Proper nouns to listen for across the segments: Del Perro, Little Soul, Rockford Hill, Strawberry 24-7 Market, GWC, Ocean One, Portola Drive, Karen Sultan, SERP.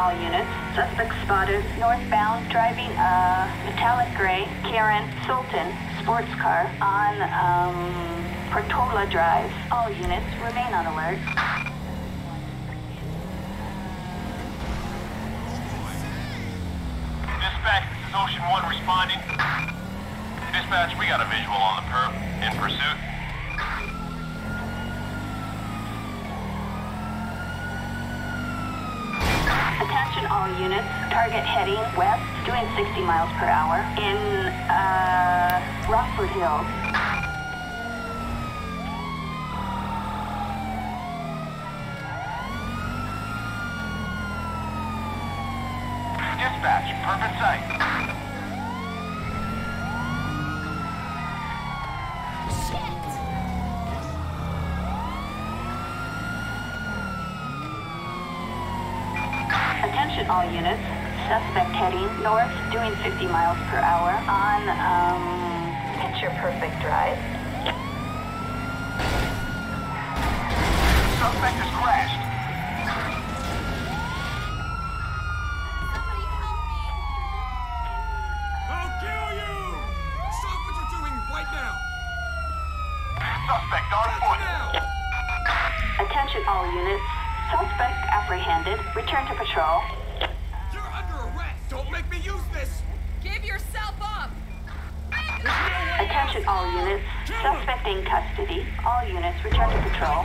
all units. Suspect spotted northbound driving a metallic gray Karen Sultan sports car on Portola Drive. All units remain on alert. Ocean One responding. Dispatch, we got a visual on the perp. In pursuit. Attention all units. Target heading west, doing 60 miles per hour in Rockford Hill. Dispatch, perp in sight. Attention all units, suspect heading north, doing 50 miles per hour on Picture Perfect Drive. Suspect has crashed. Somebody help me! I'll kill you! Stop what you're doing right now! Suspect on foot! Now. Attention all units. Suspect apprehended. Return to patrol. You're under arrest. Don't make me use this. Give yourself up. Attention all units. Suspect in custody. All units return to patrol.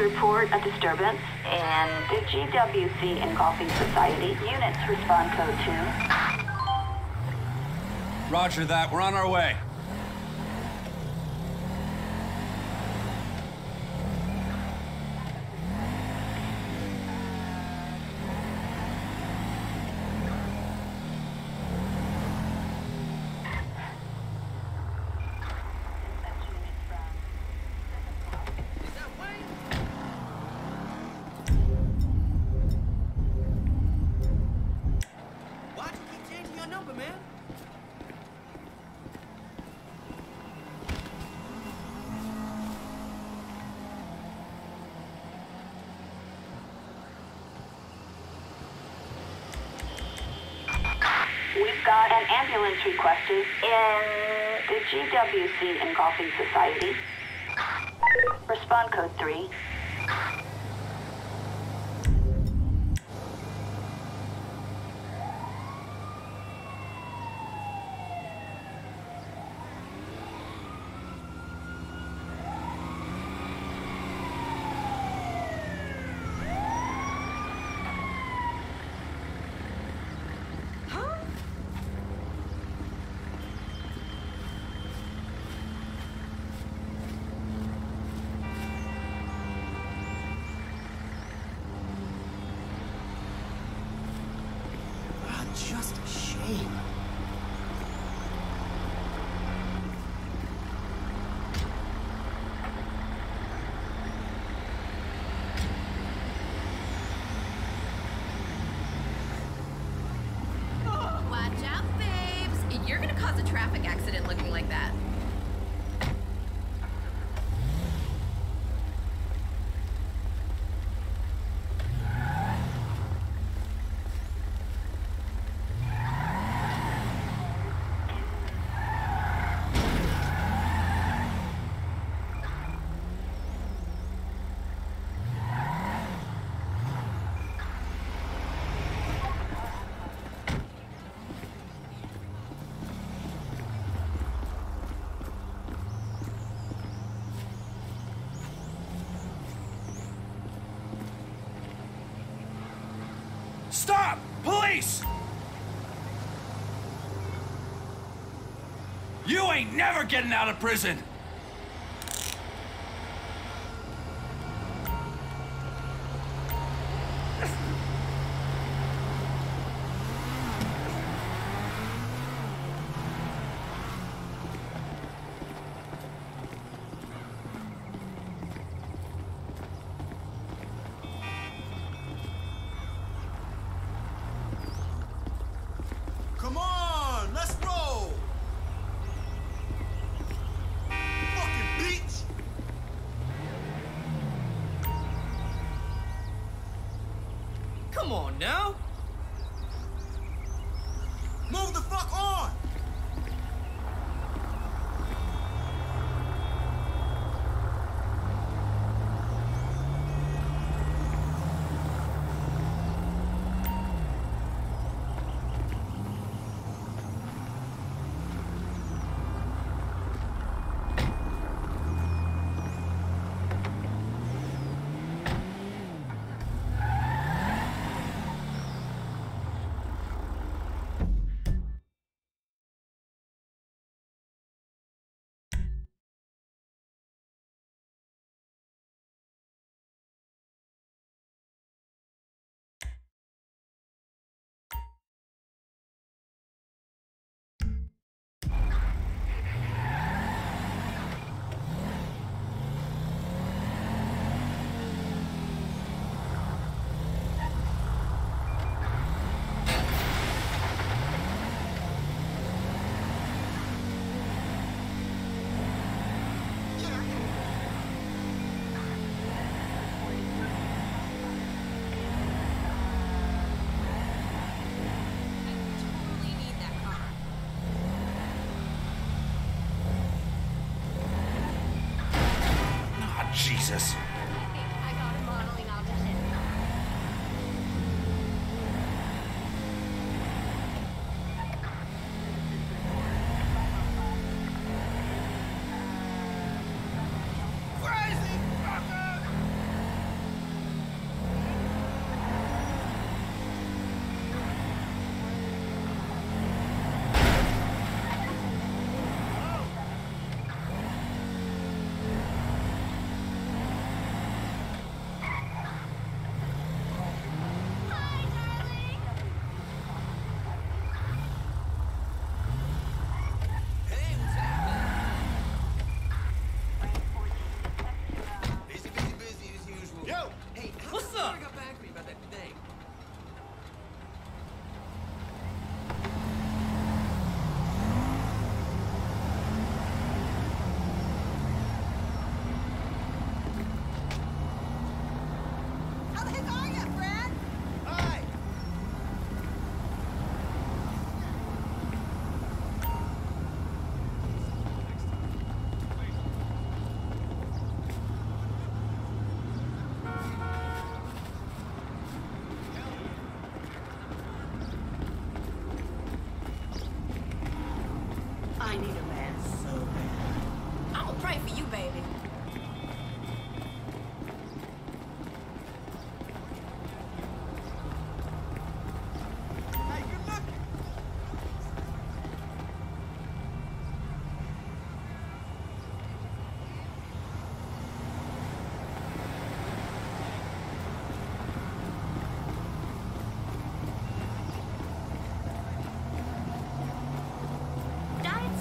Report a disturbance and the GWC and Golfing Society. Units respond code 2. Roger that. We're on our way. Got an ambulance requested in the GWC and Golfing Society. Respond code 3. face! You ain't never getting out of prison! Jesus.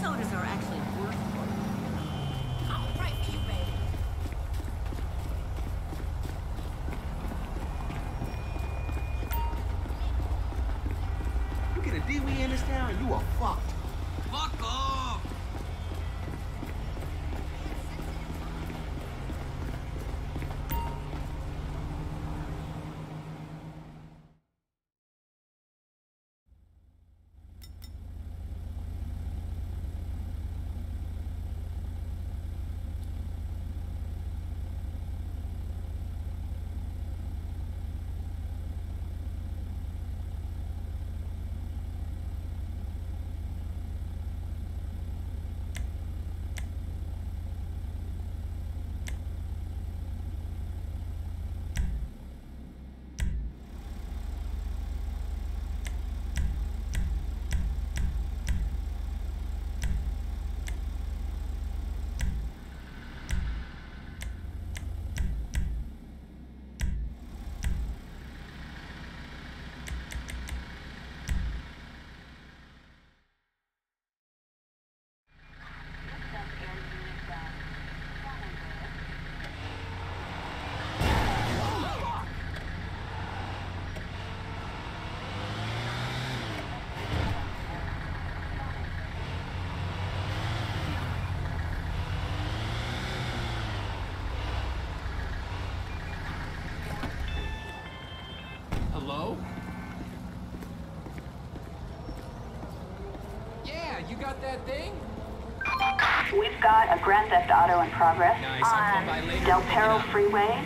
Sodas are actually worth it. I'll write for you, baby. you got that thing? We've got a Grand Theft Auto in progress on Del Perro Freeway.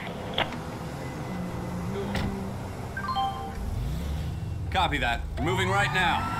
Copy that. Moving right now.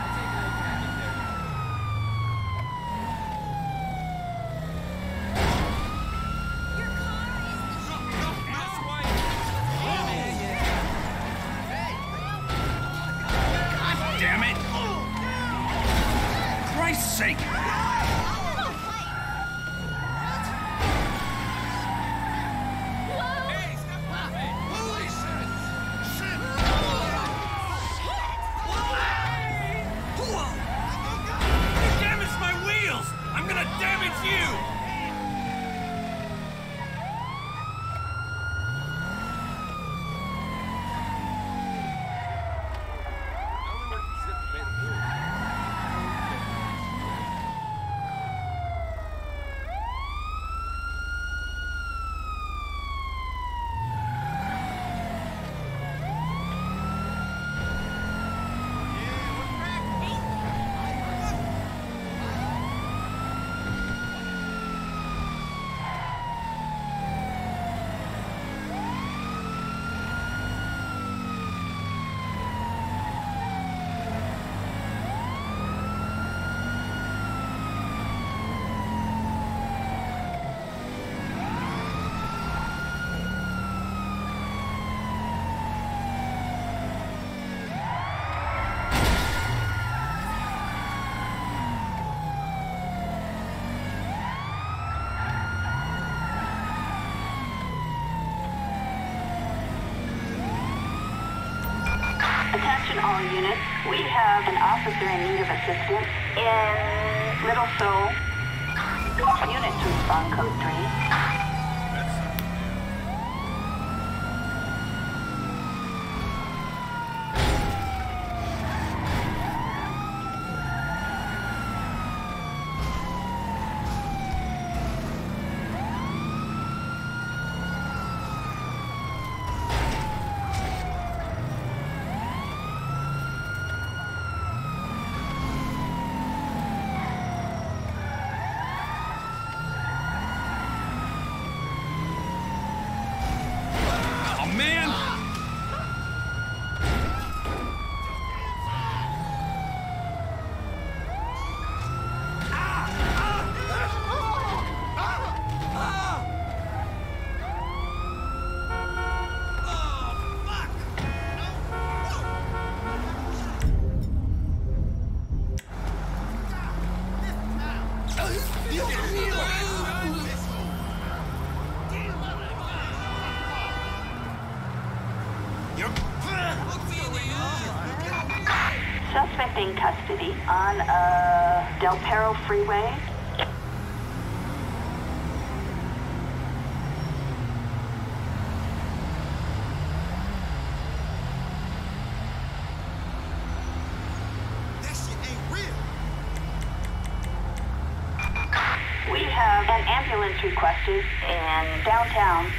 All units, we have an officer in need of assistance in Little Soul. Unit to respond code 3. Suspect in custody on Del Perro Freeway. That shit ain't real. We have an ambulance requested in downtown.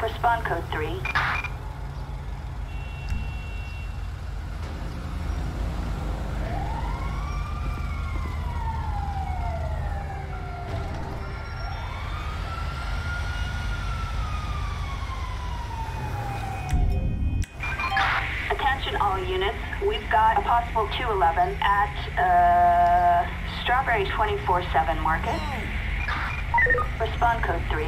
Respond code 3. Units, we've got a possible 211 at Strawberry 24-7 Market. Respond code 3.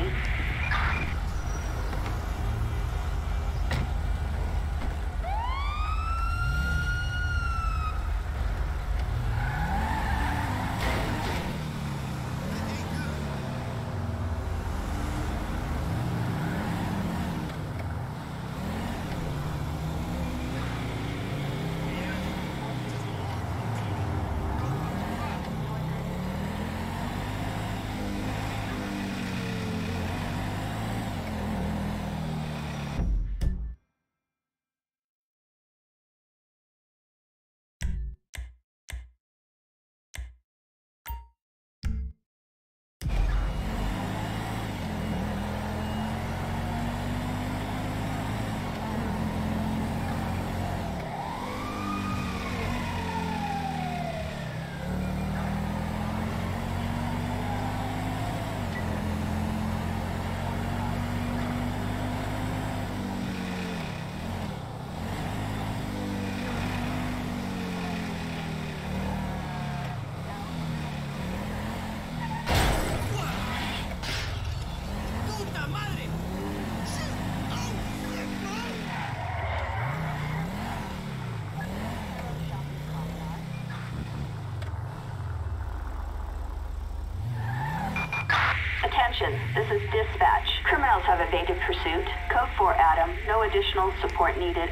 Reception, this is dispatch. Criminals have evaded pursuit. Code 4 Adam, no additional support needed.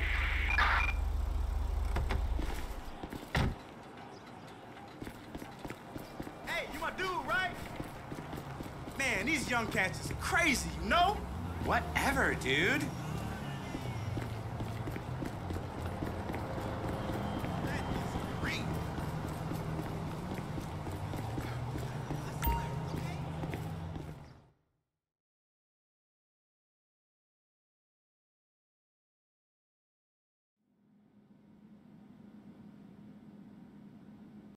Hey, you my dude, right? Man, these young cats is crazy, you know? Whatever, dude.